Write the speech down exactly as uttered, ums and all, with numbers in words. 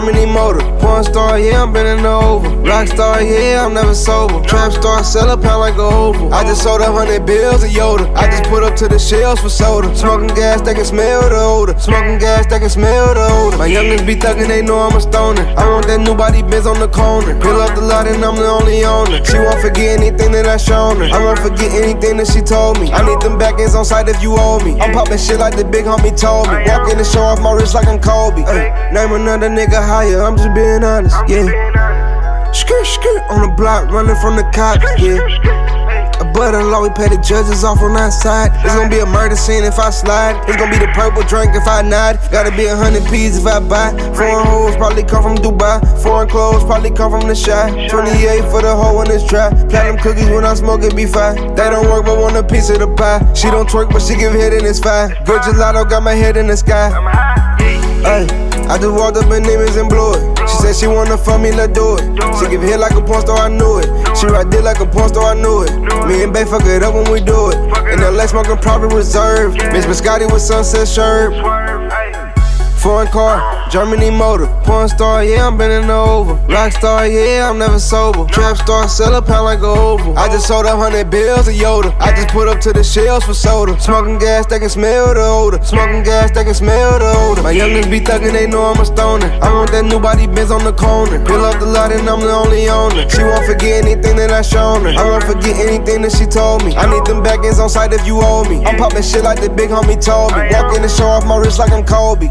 Germany motor, porn star, yeah, I'm bending over. Rock star, yeah, I'm never sober. Trap star, sell a pound like a oval. I just sold a hundred bills of Yoda. I just put up to the shelves for soda. Smoking gas, they can smell the odor. Smoking gas, they can smell the odor. My youngins be thuggin', they know I'm a stoner. I want that new body Benz on the corner. Pull up the lot and I'm the only owner. She won't forget anything that I shown her. I won't forget anything that she told me. I need them back ends on site if you owe me. I'm poppin' shit like the big homie told me. Walk in and show off my wrist like I'm Kobe. Ay, name another nigga higher, I'm just being honest, yeah. Skirt, skirt on the block, running from the cops, yeah. But the law, we pay the judges off on our side. It's gonna be a murder scene if I slide. It's gonna be the purple drink if I nod. Gotta be a hundred P's if I buy. Foreign hoes probably come from Dubai. Foreign clothes probably come from the shy. Twenty-eight for the hoe when it's dry. Platinum cookies when I smoke it be fine. They don't work but want a piece of the pie. She don't twerk but she give head and it's fine. Good gelato got my head in the sky. Ay, I just walked up in Neiman's and blew it. She said she wanna fuck me, let's do it. She give head like a porn star, I knew it. She ride dick like a porn star, I knew it. Me and bae fuck it up when we do it. And the last smoking probably reserved. Miss Biscotti with sunset shirt. Foreign car, Germany motor. Porn star, yeah, I'm bending over. Rock star, yeah, I'm never sober. Trap star, sell a pound like a oval. I just sold a hundred bills of Yoda. I just put up to the shelves for soda. Smoking gas, they can smell the odor. Smoking gas, they can smell the odor. My youngins be thuggin', they know I'm a stoner. I want that new body Benz on the corner. Pull up the lot and I'm the only owner. She won't forget anything that I shown her. I won't forget anything that she told me. I need them back ends on site if you owe me. I'm poppin' shit like the big homie told me. Walk in and show off my wrist like I'm Kobe.